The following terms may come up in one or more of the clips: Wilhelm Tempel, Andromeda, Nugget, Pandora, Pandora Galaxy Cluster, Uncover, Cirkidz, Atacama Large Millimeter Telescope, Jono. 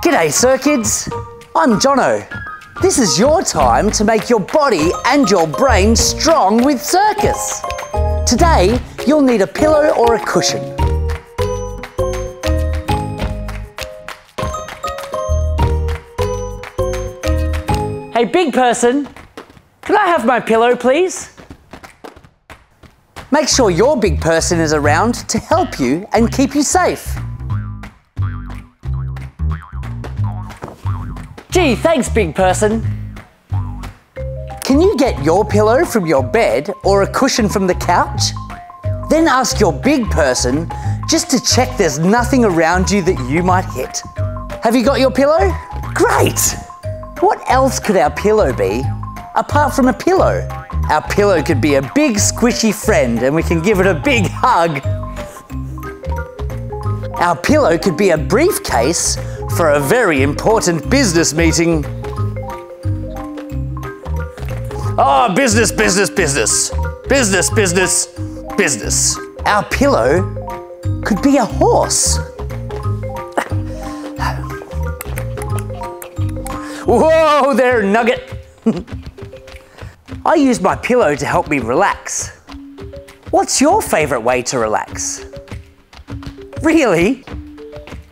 G'day Cirkidz, I'm Jono. This is your time to make your body and your brain strong with circus. Today, you'll need a pillow or a cushion. Hey big person, can I have my pillow please? Make sure your big person is around to help you and keep you safe. Gee, thanks big person. Can you get your pillow from your bed or a cushion from the couch? Then ask your big person just to check there's nothing around you that you might hit. Have you got your pillow? Great! What else could our pillow be apart from a pillow? Our pillow could be a big squishy friend and we can give it a big hug. Our pillow could be a briefcase for a very important business meeting. Oh, business, business, business. Business, business, business. Our pillow could be a horse. Whoa there, Nugget. I use my pillow to help me relax. What's your favourite way to relax? Really?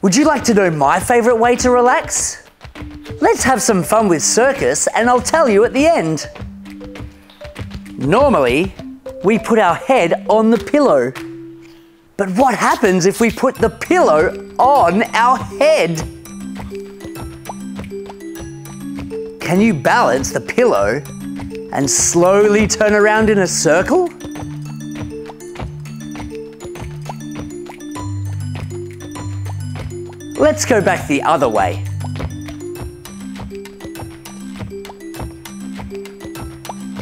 Would you like to know my favourite way to relax? Let's have some fun with circus and I'll tell you at the end. Normally, we put our head on the pillow. But what happens if we put the pillow on our head? Can you balance the pillow and slowly turn around in a circle? Let's go back the other way.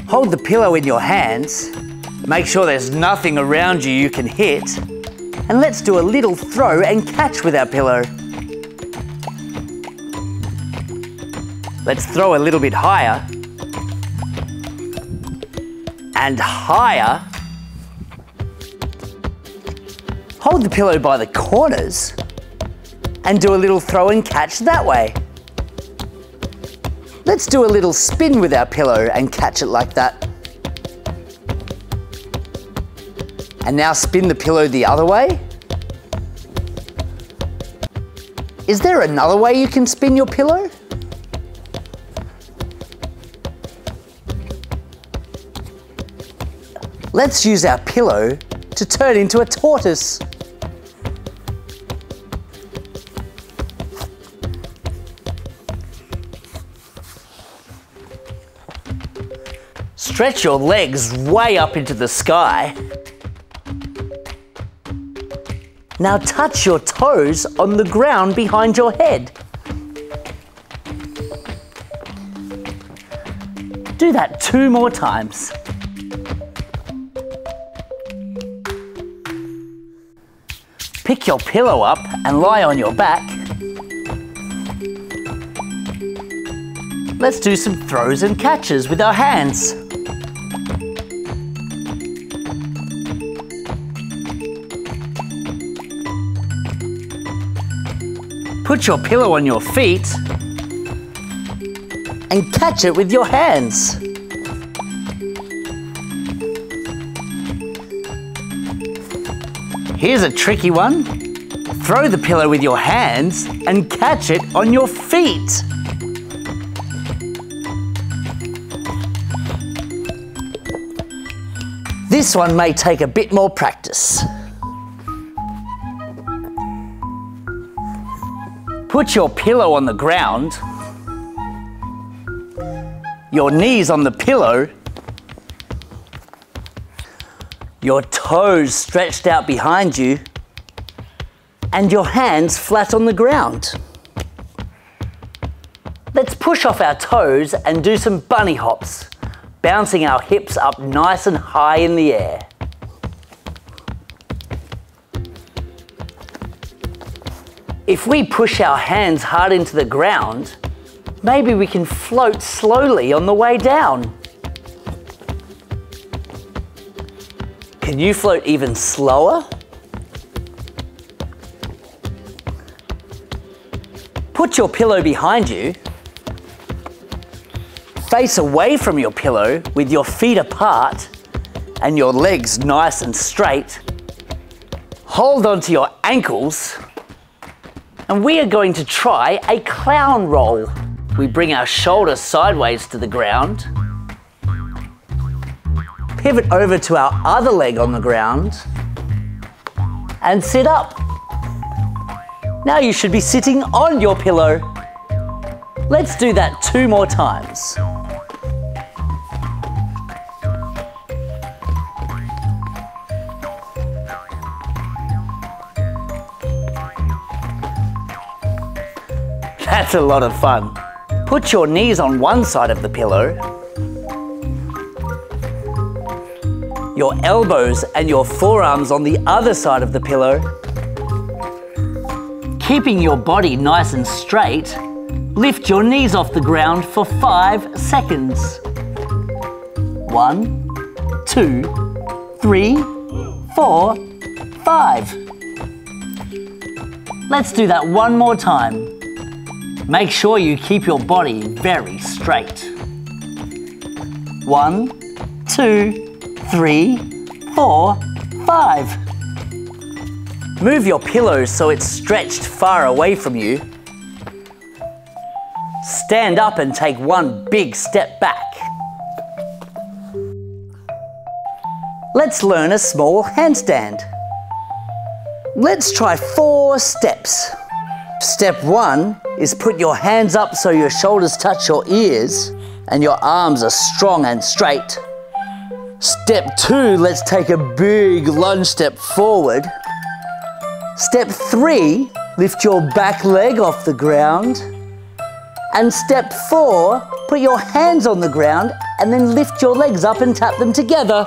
Hold the pillow in your hands, make sure there's nothing around you you can hit, and let's do a little throw and catch with our pillow. Let's throw a little bit higher. And higher. Hold the pillow by the corners and do a little throw and catch that way. Let's do a little spin with our pillow and catch it like that. And now spin the pillow the other way. Is there another way you can spin your pillow? Let's use our pillow to turn into a tortoise. Stretch your legs way up into the sky. Now touch your toes on the ground behind your head. Do that 2 more times. Pick your pillow up and lie on your back. Let's do some throws and catches with our hands. Put your pillow on your feet and catch it with your hands. Here's a tricky one. Throw the pillow with your hands and catch it on your feet. This one may take a bit more practice. Put your pillow on the ground, your knees on the pillow, your toes stretched out behind you, and your hands flat on the ground. Let's push off our toes and do some bunny hops, bouncing our hips up nice and high in the air. If we push our hands hard into the ground, maybe we can float slowly on the way down. Can you float even slower? Put your pillow behind you. Face away from your pillow with your feet apart and your legs nice and straight. Hold on to your ankles. And we are going to try a clown roll. We bring our shoulders sideways to the ground. Pivot over to our other leg on the ground and sit up. Now you should be sitting on your pillow. Let's do that 2 more times. That's a lot of fun. Put your knees on one side of the pillow, your elbows and your forearms on the other side of the pillow. Keeping your body nice and straight, lift your knees off the ground for 5 seconds. 1, 2, 3, 4, 5. Let's do that 1 more time. Make sure you keep your body very straight. 1, 2, 3, 4, 5. Move your pillow so it's stretched far away from you. Stand up and take 1 big step back. Let's learn a small handstand. Let's try 4 steps. Step 1 is put your hands up so your shoulders touch your ears and your arms are strong and straight. Step 2, let's take a big lunge step forward. Step 3, lift your back leg off the ground. And step 4, put your hands on the ground and then lift your legs up and tap them together.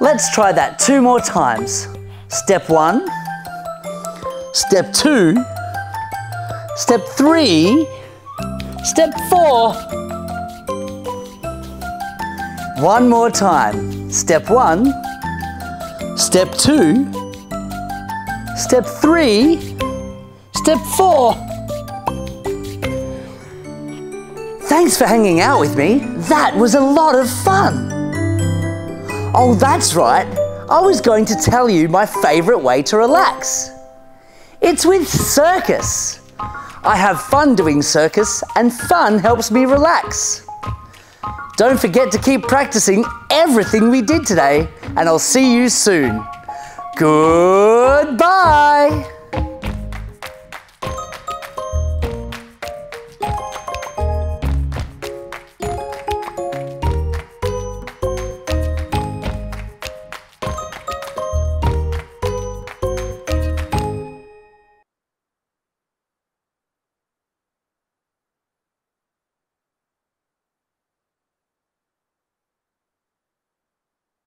Let's try that 2 more times. Step 1, step 2, step 3, step 4. 1 more time. Step 1, step 2, step 3, step 4. Thanks for hanging out with me. That was a lot of fun. Oh, that's right. I was going to tell you my favourite way to relax. It's with circus. I have fun doing circus and fun helps me relax. Don't forget to keep practicing everything we did today and I'll see you soon. Goodbye!